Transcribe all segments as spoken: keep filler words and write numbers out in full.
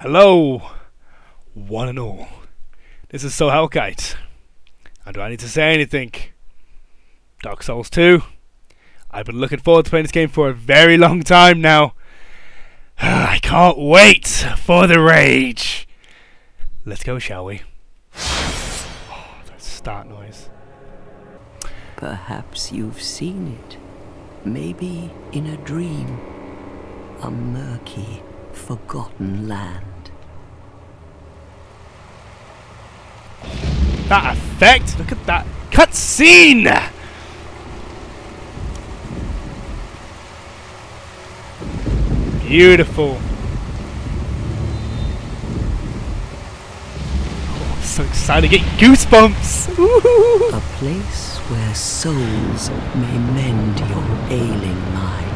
Hello, one and all. This is SoHellkite. And do I need to say anything? Dark Souls two. I've been looking forward to playing this game for a very long time now. I can't wait for the rage. Let's go, shall we? Oh, that start noise. Perhaps you've seen it. Maybe in a dream. A murky, forgotten land. That effect! Look at that cutscene! Beautiful. Oh, I'm so excited to get goosebumps! Ooh. A place where souls may mend your ailing mind.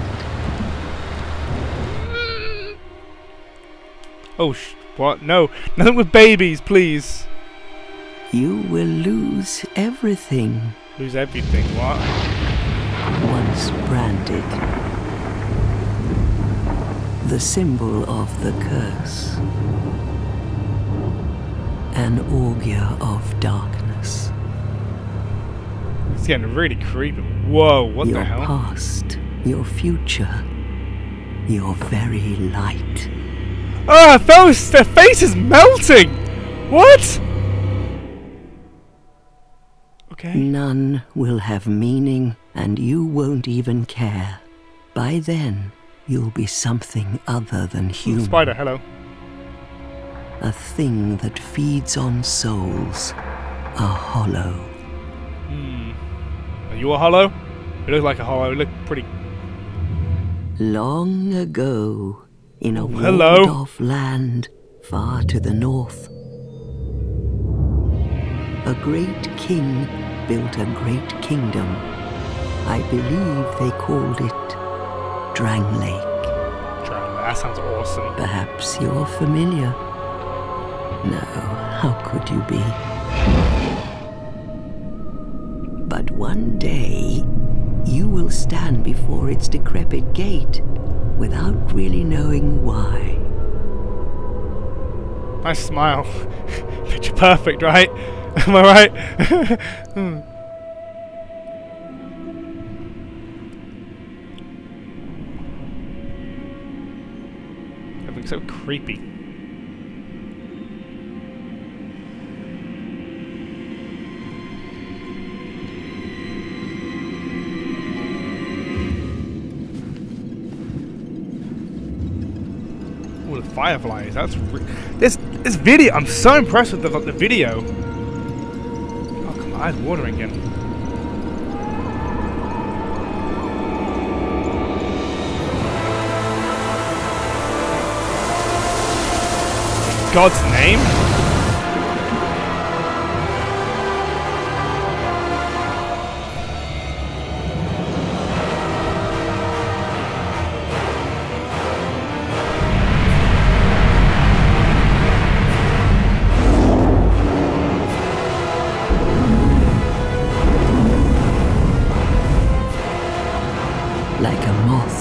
Oh, sh what? No. Nothing with babies, please. You will lose everything. Lose everything? What? Once branded. The symbol of the curse. An augur of darkness. It's getting really creepy. Whoa, what the hell? Your past, your future, your very light. Oh, their face is melting! What? Okay. None will have meaning, and you won't even care. By then, you'll be something other than human. Ooh, spider, hello. A thing that feeds on souls. A hollow. Hmm. Are you a hollow? You look like a hollow. You look pretty... Long ago... In a walled-off land far to the north, a great king built a great kingdom. I believe they called it Drangleic. Drangleic, that sounds awesome. Perhaps you're familiar. No, how could you be? But one day, you will stand before its decrepit gate. Without really knowing why. Nice smile. Picture perfect, right? Am I right? hmm. That looks so creepy. Fireflies. That's re this this video. I'm so impressed with the, the video. Oh, come on, my eyes watering again. In God's name.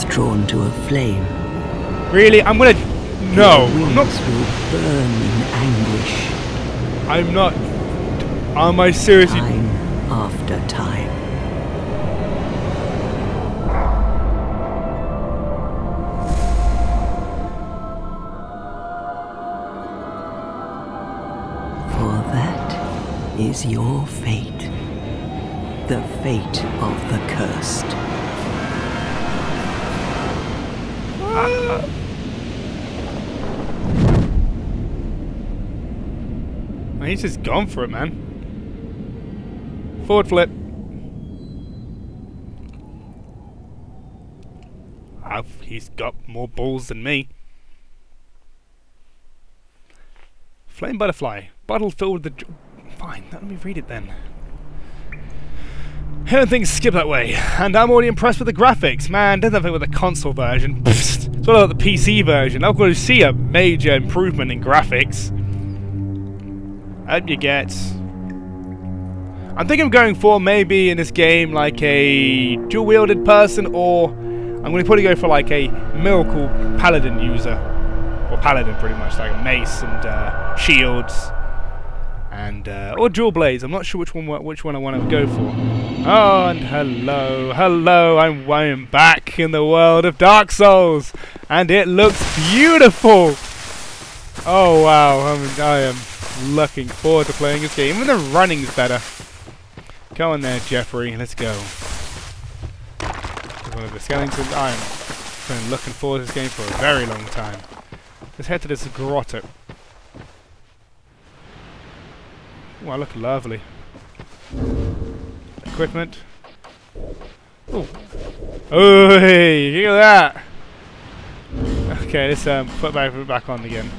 Drawn to a flame. Really? I'm gonna... No. I'm not... will burn in anguish. I'm not... Am I seriously... Time after time. For that is your fate. The fate of the cursed. Uh, he's just gone for it, man. Forward flip. I've, he's got more balls than me. Flame butterfly. Bottle filled with the... Fine, let me read it then. Hearing things skip that way, and I'm already impressed with the graphics. Man, doesn't fit with the console version. Pfft, it's all about the P C version. I've got to see a major improvement in graphics. Up you get. I'm thinking I'm going for maybe in this game like a dual-wielded person, or I'm going to probably go for like a miracle paladin user. or paladin pretty much, like a mace and uh, shields and uh, or dual blades. I'm not sure which one which one I want to go for. Oh, and hello, hello! I'm I'm back in the world of Dark Souls, and it looks beautiful. Oh wow, I'm, I am looking forward to playing this game. Even the running's better. Go on there, Jeffrey. Let's go. One of the skeletons. I'm been looking forward to this game for a very long time. Let's head to this grotto. Wow, look lovely. Equipment. Oh, hey, look at that. Okay, let's um, put back put back on again.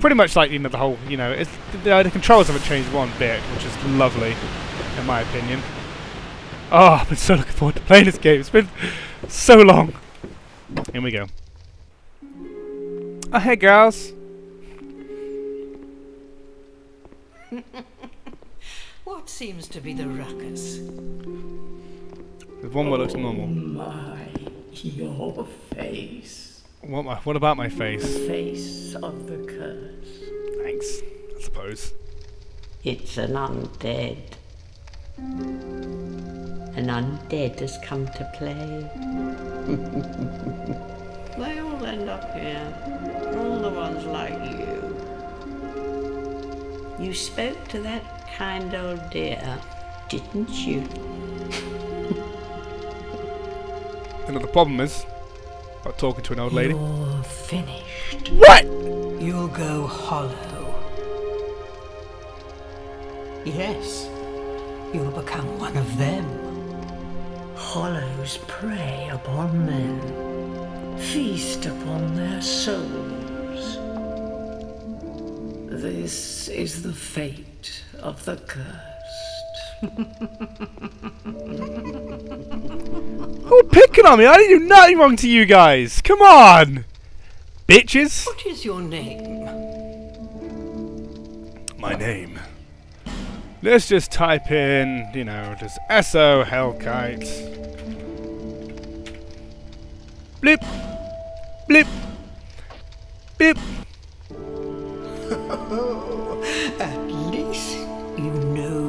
Pretty much like you know the whole you know it's the, the controls haven't changed one bit, which is lovely in my opinion. Oh, I've been so looking forward to playing this game. It's been so long. Here we go. Oh hey girls. What seems to be the ruckus? The one that looks normal. Oh my, your face. What, my, what about my face? The face of the curse. Thanks, I suppose. It's an undead. An undead has come to play. They all end up here. All the ones like you. You spoke to that kind old dear, didn't you? And the problem is, I'm talking to an old lady. You're finished. What? You'll go hollow. Yes, you'll become one of them. Hollows prey upon them, feast upon their souls. This is the fate of the curse. Oh, picking on me! I didn't do nothing wrong to you guys! Come on! Bitches! What is your name? My name? Let's just type in, you know, just SoHellkite. Blip! Blip! Blip! At least you know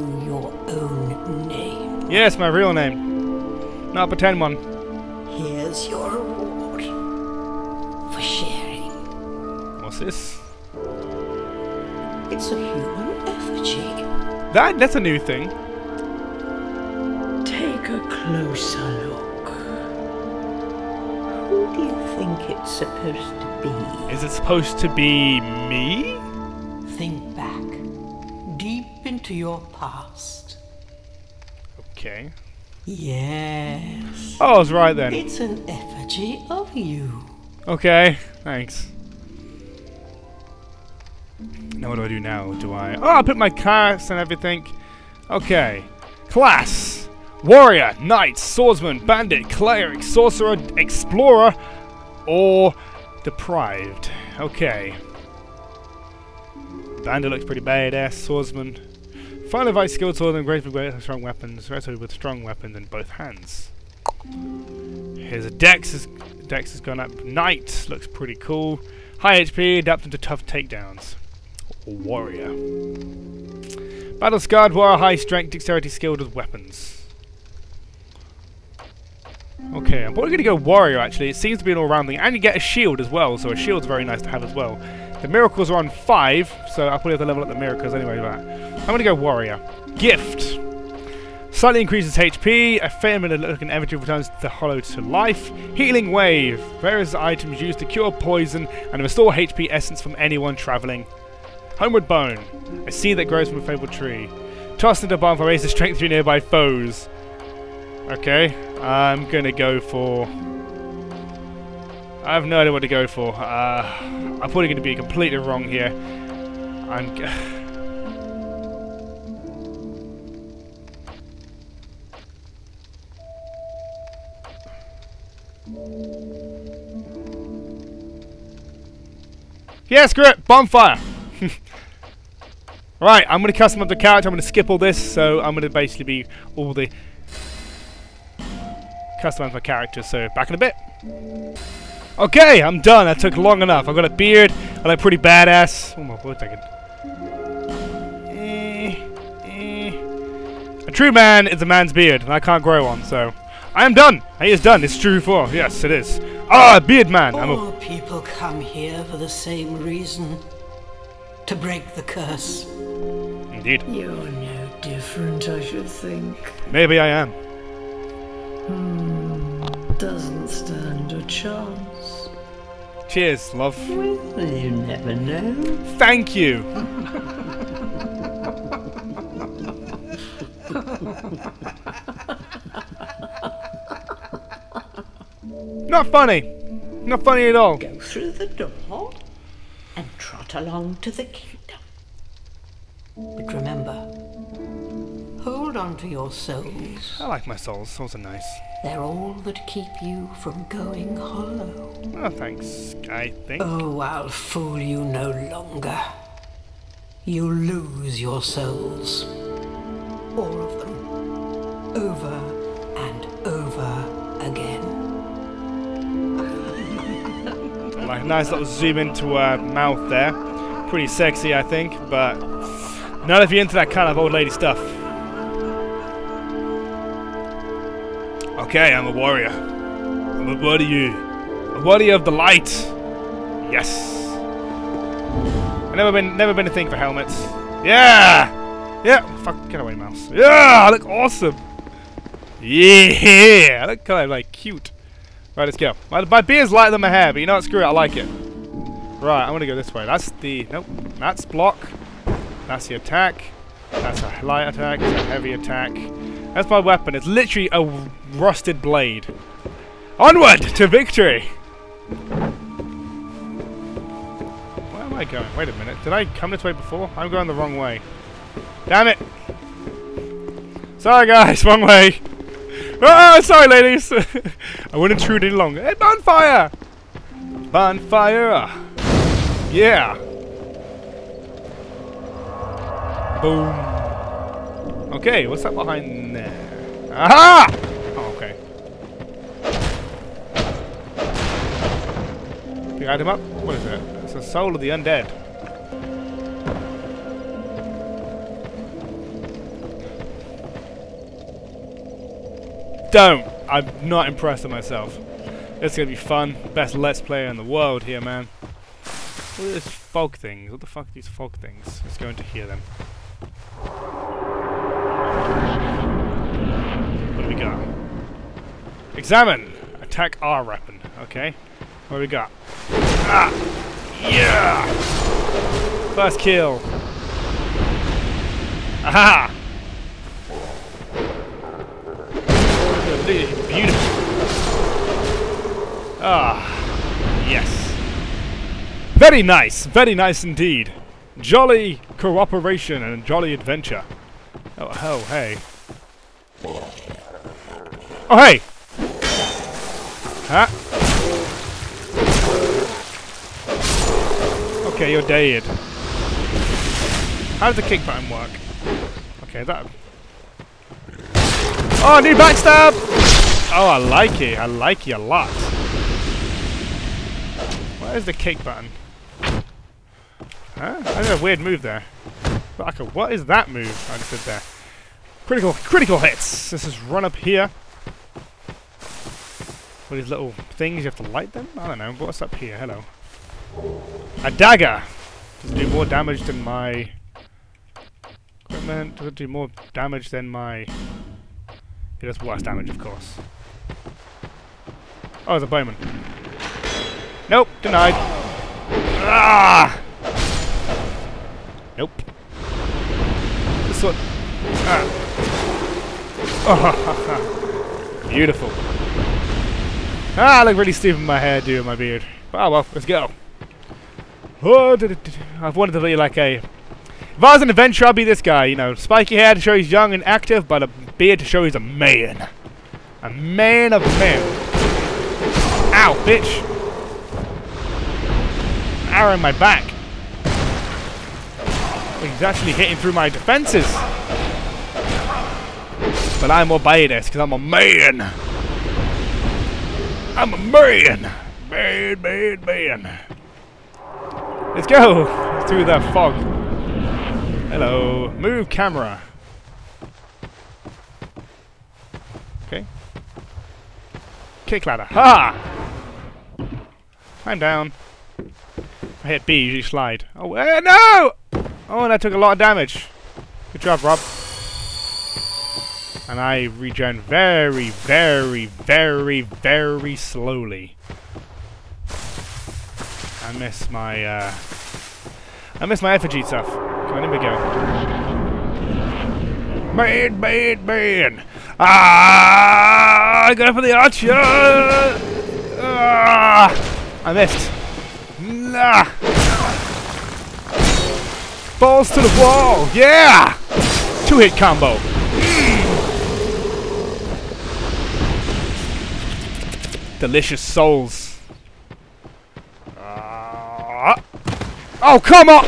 own name. Yes, my real name. Not pretend one. Here's your reward for sharing. What's this? It's a human effigy. That that's a new thing. Take a closer look. Who do you think it's supposed to be? Is it supposed to be me? Think back deep into your past. Okay. Yes. Oh, I was right then. It's an effigy of you. Okay, thanks. Now what do I do now? Do I... Oh, I put my cards and everything. Okay. Class. Warrior, knight, swordsman, bandit, cleric, sorcerer, explorer, or deprived. Okay. Bandit looks pretty badass. Swordsman. Final advice, skilled sword and great with strong weapons. Resolute with strong weapons in both hands. Here's a dex. His dex has gone up. Knight looks pretty cool. High H P, adapted to tough takedowns. Warrior. Battle scarred, warrior, high strength, dexterity, skilled with weapons. Okay, I'm probably going to go warrior actually. It seems to be an all round thing. And you get a shield as well, so a shield's very nice to have as well. The miracles are on five, so I'll probably have to level up the miracles anyway. But I'm going to go warrior. Gift. Slightly increases H P. A family looking effigy returns the hollow to life. Healing wave. Various items used to cure poison and restore H P essence from anyone travelling. Homeward bone. A seed that grows from a fabled tree. Tossed into a bomb for raises strength through nearby foes. Okay, I'm going to go for... I have no idea what to go for. Uh, I'm probably going to be completely wrong here. I'm. G yeah, screw it. Bonfire. Right, I'm going to custom up the character. I'm going to skip all this, so I'm going to basically be all the customize my character. So back in a bit. Okay, I'm done. That took long enough. I've got a beard. I look pretty badass. Oh my god, I can. Eh, eh. A true man is a man's beard, and I can't grow one, so I am done. He is done. It's true for. Yes, it is. Ah, beard man. I'm All a people come here for the same reason: to break the curse. Indeed. You're no different, I should think. Maybe I am. Hmm, doesn't stand a chance. Cheers, love. Well, you never know. Thank you. Not funny. Not funny at all. Go through the door and trot along to the kingdom. But remember, hold on to your souls. I like my souls. Souls are nice. They're all that keep you from going hollow. Oh, thanks, I think. Oh, I'll fool you no longer. You'll lose your souls. All of them. Over and over again. I like a nice little zoom into her mouth there. Pretty sexy, I think, but not if you're into that kind of old lady stuff. Okay, I'm a warrior. I'm a warrior. A warrior of the light. Yes. I've never been, never been a thing for helmets. Yeah. Yeah. Fuck. Get away, mouse. Yeah. I look awesome. Yeah. I look kind of like cute. Right, let's go. My, my beard's lighter than my hair, but you know what? Screw it. I like it. Right. I'm gonna go this way. That's the nope. That's block. That's the attack. That's a light attack. That's a heavy attack. That's my weapon. It's literally a rusted blade. Onward to victory! Where am I going? Wait a minute. Did I come this way before? I'm going the wrong way. Damn it! Sorry guys, wrong way! Oh, sorry ladies! I wouldn't intrude any longer. Hey, bonfire! Bonfire! Yeah! Boom. Okay, what's that behind there? Aha! Oh, okay. Pick item up? What is it? It's the soul of the undead. Don't! I'm not impressed with myself. It's gonna be fun. Best let's player in the world here, man. What are these fog things? What the fuck are these fog things? Let's go into here then. Examine! Attack our weapon. Okay. What do we got? Ah! Yeah! First kill! Aha! Beautiful! Ah! Yes! Very nice! Very nice indeed! Jolly cooperation and jolly adventure. Oh, oh hey. Oh, hey! Huh? Okay, you're dead. How does the kick button work? Okay, that... Oh, new backstab! Oh, I like it. I like it a lot. Where's the kick button? Huh? I did a weird move there. What is that move I just did there? Critical, critical hits! Let's just run up here. All these little things, you have to light them? I don't know, what's up here? Hello. A dagger! Does it do more damage than my equipment? Does it do more damage than my... It does worse damage, of course. Oh, it's a bowman. Nope, denied. Ah! Nope. This one... Ah. Beautiful. Ah, I look really stupid in my hairdo and my beard. Oh well, let's go. Oh, I've wanted to be like a... If I was an adventurer, I'd be this guy, you know. Spiky hair to show he's young and active, but a beard to show he's a man. A man of men. Ow, bitch. An arrow in my back. He's actually hitting through my defenses. But I'm obeying this, because I'm a man. I'm a man! Man, man, man. Let's go through the fog. Hello. Move camera. Okay. Kick ladder. Ha! I'm down. I hit B, usually slide. Oh, uh, no! Oh, and I took a lot of damage. Good job, Rob. And I regen very, very, very, very slowly. I miss my, uh... I miss my effigy stuff. Come on, in we go. Man, man, man! Ah! I go for the archer! Ah! I missed. Nah! Balls to the wall! Yeah! Two-hit combo. Delicious souls. Uh, oh, come on!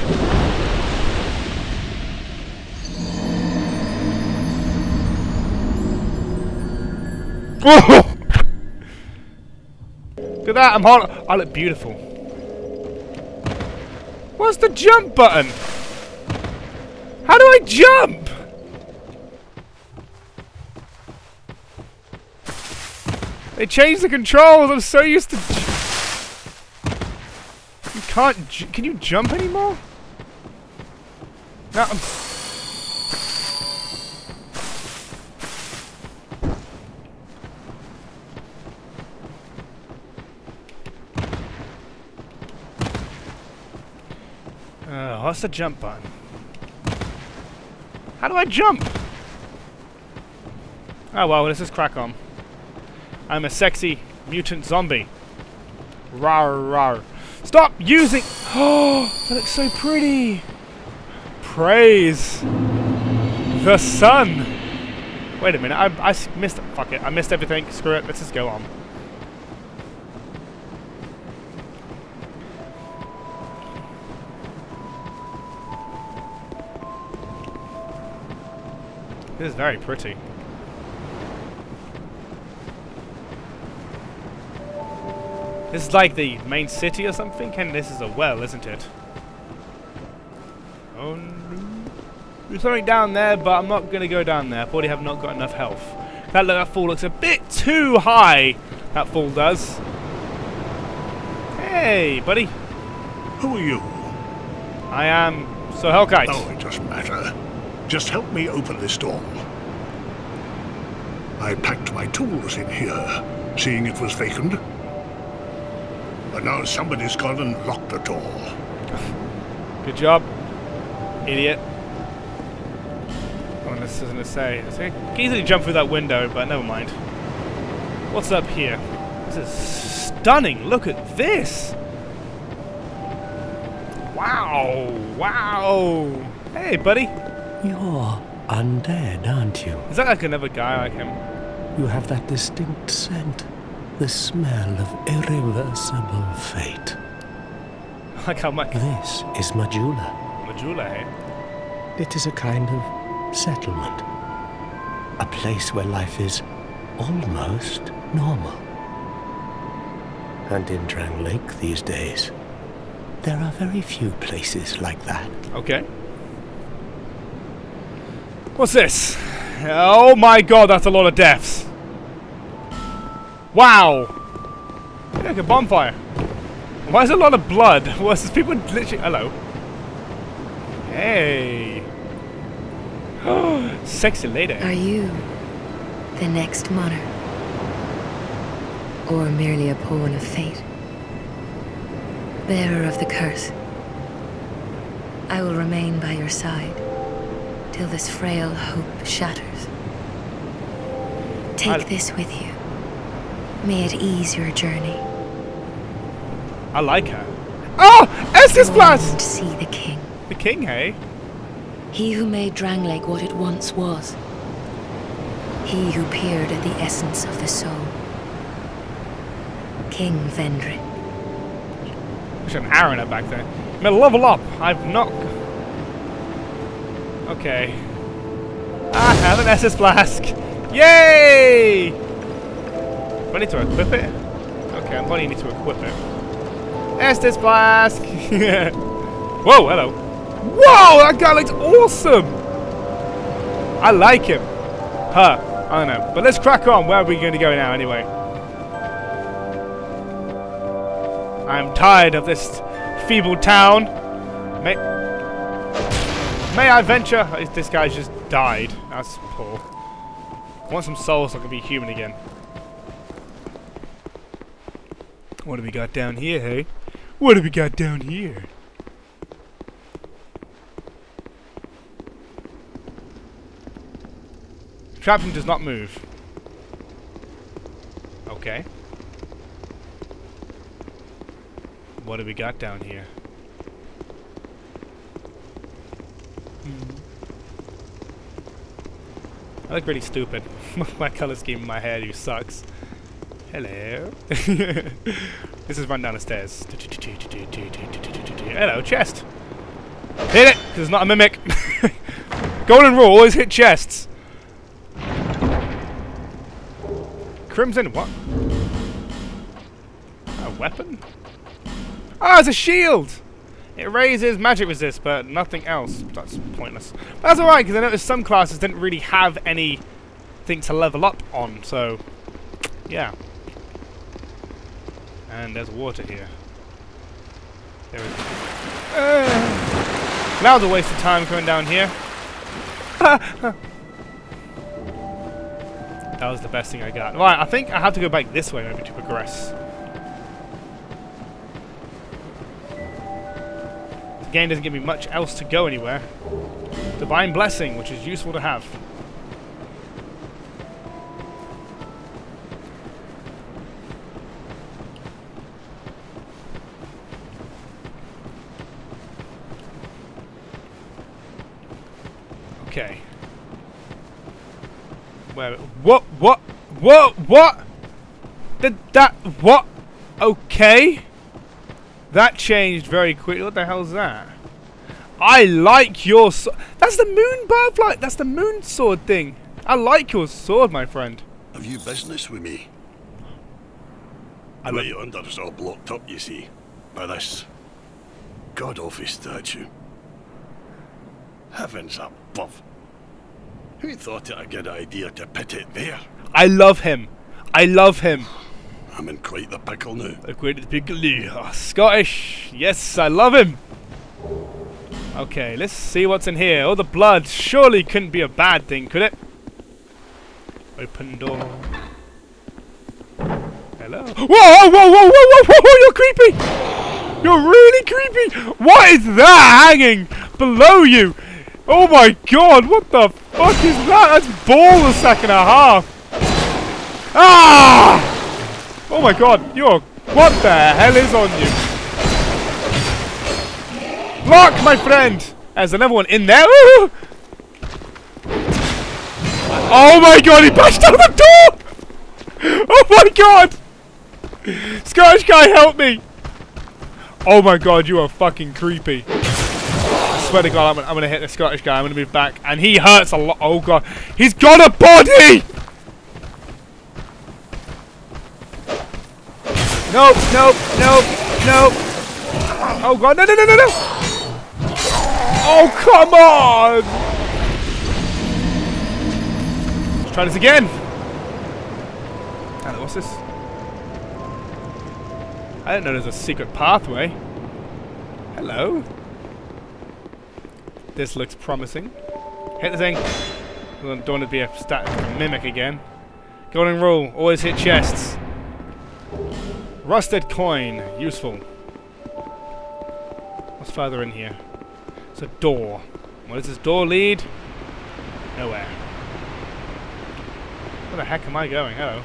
Oh. Look at that, I'm hot. I look beautiful. What's the jump button? How do I jump? They changed the controls. I'm so used to. You can't. J can you jump anymore? No. I'm uh, what's the jump button? How do I jump? Oh well, this is crack on. I'm a sexy mutant zombie. Rawr, rawr. Stop using. Oh, that looks so pretty. Praise the sun. Wait a minute. I, I missed. Fuck it. I missed everything. Screw it. Let's just go on. This is very pretty. This is like the main city or something, and this is a well, isn't it? Oh no. There's something down there, but I'm not going to go down there. I probably have not got enough health. That, that fall looks a bit too high. That fall does. Hey, buddy. Who are you? I am SoHellkite. Oh, it doesn't matter. Just help me open this door. I packed my tools in here, seeing it was vacant. But now somebody's gone and locked the door. Good job, idiot. Oh, this isn't a say. I can easily jump through that window, but never mind. What's up here? This is stunning. Look at this. Wow. Wow. Hey, buddy. You're undead, aren't you? Is that like another guy like him? You have that distinct scent. The smell of irreversible fate. I can't make it. This is Majula. Majula, eh? It is a kind of settlement. A place where life is almost normal. And in Drangleic these days, there are very few places like that. Okay. What's this? Oh my god, that's a lot of deaths. Wow! Look, a bonfire. Why is there a lot of blood? What's this? People literally. Hello. Hey. Oh, sexy lady. Are you the next monarch, or merely a pawn of fate, bearer of the curse? I will remain by your side till this frail hope shatters. Take I'll this with you. May it ease your journey. I like her. Oh! Estus Flask! See the king. The king, hey? He who made Drangleic what it once was. He who peered at the essence of the soul. King Vendrick. There's an arrow in her back there. I'm gonna level up. I've not. Okay. I have an Estus Flask. Yay! I need to equip it? Okay. okay, I probably need to equip it. Estus Flask! Whoa, hello. Whoa, that guy looks awesome! I like him. Huh, I don't know. But let's crack on. Where are we going to go now, anyway? I'm tired of this feeble town. May, may I venture? This guy's just died. That's poor. I want some souls so I can be human again. What do we got down here, hey? What do we got down here? Trapping does not move. Okay. What do we got down here? Mm. I look really stupid. My color scheme in my hair, you sucks. Hello. This is run down the stairs. Hello, chest. Hit it, because it's not a mimic. Golden rule, always hit chests. Crimson, what? A weapon? Ah, oh, it's a shield! It raises magic resist, but nothing else. That's pointless. But that's alright, because I noticed some classes didn't really have anything to level up on, so yeah. And there's water here. There is. Uh, that was a waste of time coming down here. That was the best thing I got. Right, I think I have to go back this way maybe to progress. The game doesn't give me much else to go anywhere. Divine Blessing, which is useful to have. Okay. Where? What? What? What? What? Did that? What? Okay. That changed very quickly. What the hell's that? I like your sword. That's the moon butterfly. That's the moon sword thing. I like your sword, my friend. Have you business with me? I Where you under is all blocked up, you see, by this god-awful statue. Heavens above. Who thought it a good idea to put it there? I love him. I love him. I'm in quite the pickle now. Quite the pickle now. Oh, Scottish. Yes, I love him. Okay, let's see what's in here. Oh, the blood. Surely couldn't be a bad thing, could it? Open door. Hello? Whoa, whoa, whoa, whoa, whoa, whoa, whoa, you're creepy. You're really creepy. What is that hanging below you? Oh my god, what the fuck is that? That's ball a second and a half. Ah! Oh my god, you're... What the hell is on you? Lock, my friend! There's another one in there. Ooh. Oh my god, he bashed out the door! Oh my god! Scottish guy, help me! Oh my god, you are fucking creepy. I swear to god, I'm gonna, I'm gonna hit the Scottish guy. I'm gonna move back, and he hurts a lot. Oh god, he's got a body! Nope, nope, nope, nope. Oh god, no, no, no, no, no! Oh, come on! Let's try this again. And what's this? I didn't know there's a secret pathway. Hello. This looks promising. Hit the thing. Don't want to be a stat mimic again. Golden rule, always hit chests. Rusted coin, useful. What's further in here? It's a door. Where does this door lead? Nowhere. Where the heck am I going? Hello.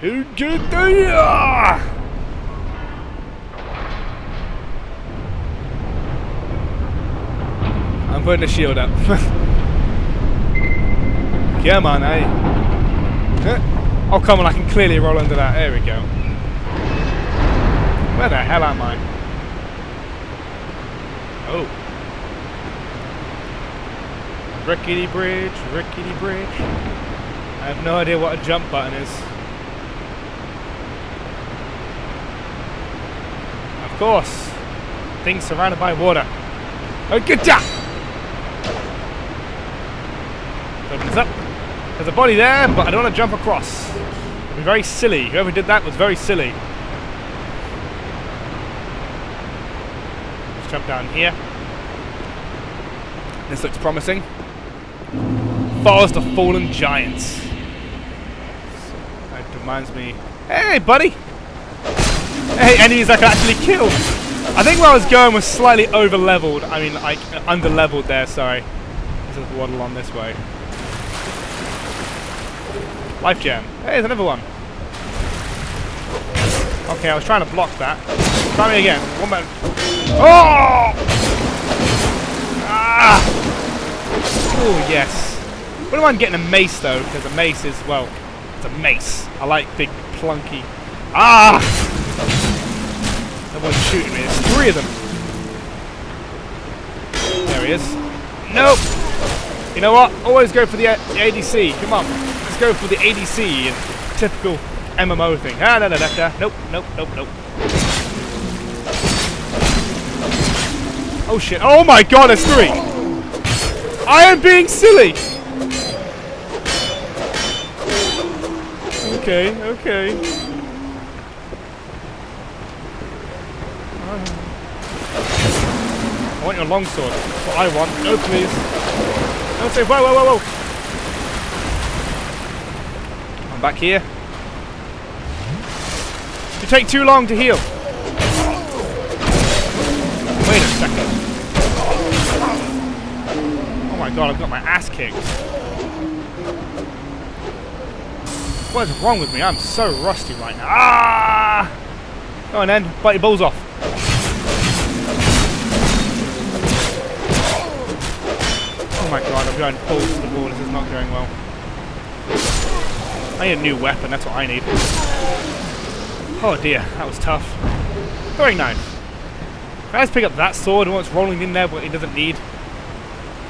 Who did the... I'm putting the shield up. Come on, eh? Huh? Oh, come on, I can clearly roll under that. There we go. Where the hell am I? Oh. Rickety bridge, rickety bridge. I have no idea what a jump button is. Of course. Things surrounded by water. Oh, good job! Opens up. There's a body there, but I don't want to jump across. It'd be very silly. Whoever did that was very silly. Let's jump down here. This looks promising. Forest of Fallen Giants. That reminds me. Hey, buddy! Hey, enemies I can actually kill! I think where I was going was slightly over leveled. I mean, like, under leveled there, sorry. Let's just waddle on this way. Life gem. Hey, there's another one. Okay, I was trying to block that. Try me again. One more. Oh! Ah! Oh, yes. What am I getting a mace though? Because a mace is, well, it's a mace. I like big plunky. Ah! Someone's shooting me. There's three of them. There he is. Nope. You know what? Always go for the, uh, the A D C. Come on. Let's go for the A D C and typical M M O thing. Ah, no, no, no, no. Nope, nope, nope, nope. Oh shit. Oh my god, there's three. I am being silly. Okay, okay. I want your longsword. That's what I want. No, please. No, say, whoa, whoa, whoa, whoa. I'm back here. You take too long to heal. Wait a second. Oh my god, I've got my ass kicked. What is wrong with me? I'm so rusty right now. Ah! Go on then, bite your balls off. Oh my god, I'm going balls to the wall. This is not going well. I need a new weapon, that's what I need. Oh dear, that was tough. Throwing knife. Can I just pick up that sword and what's rolling in there, but it doesn't need?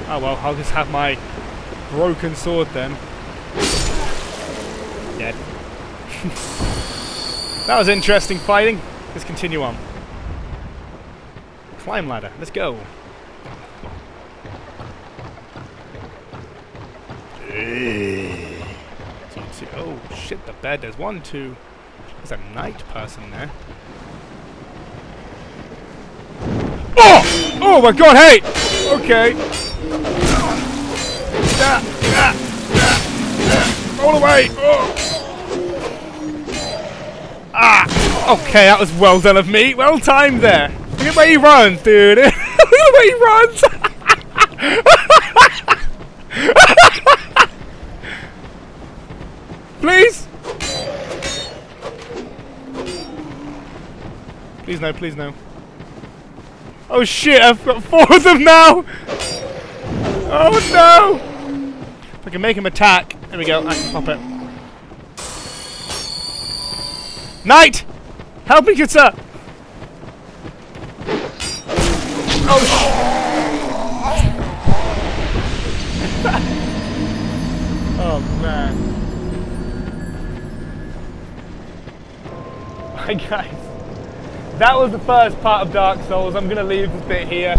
Oh well, I'll just have my broken sword then. Dead. That was interesting fighting. Let's continue on. Climb ladder. Let's go. Oh shit, the bed. There's one, two. There's a night person there. Oh! Oh my god, hey! Okay. Ah, ah, ah, ah. Roll away! Oh! Ah! Okay, that was well done of me. Well timed there. Look at where he runs, dude. Look at where he runs. Please. Please no, please no. Oh shit, I've got four of them now. Oh no. If I can make him attack. There we go, I can pop it. Knight! Help me get up! Oh sh Oh man. Hi guys. That was the first part of Dark Souls. I'm gonna leave this bit here.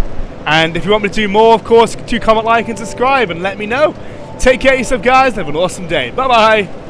And if you want me to do more, of course, do comment, like, and subscribe and let me know. Take care of yourself guys, and have an awesome day. Bye bye!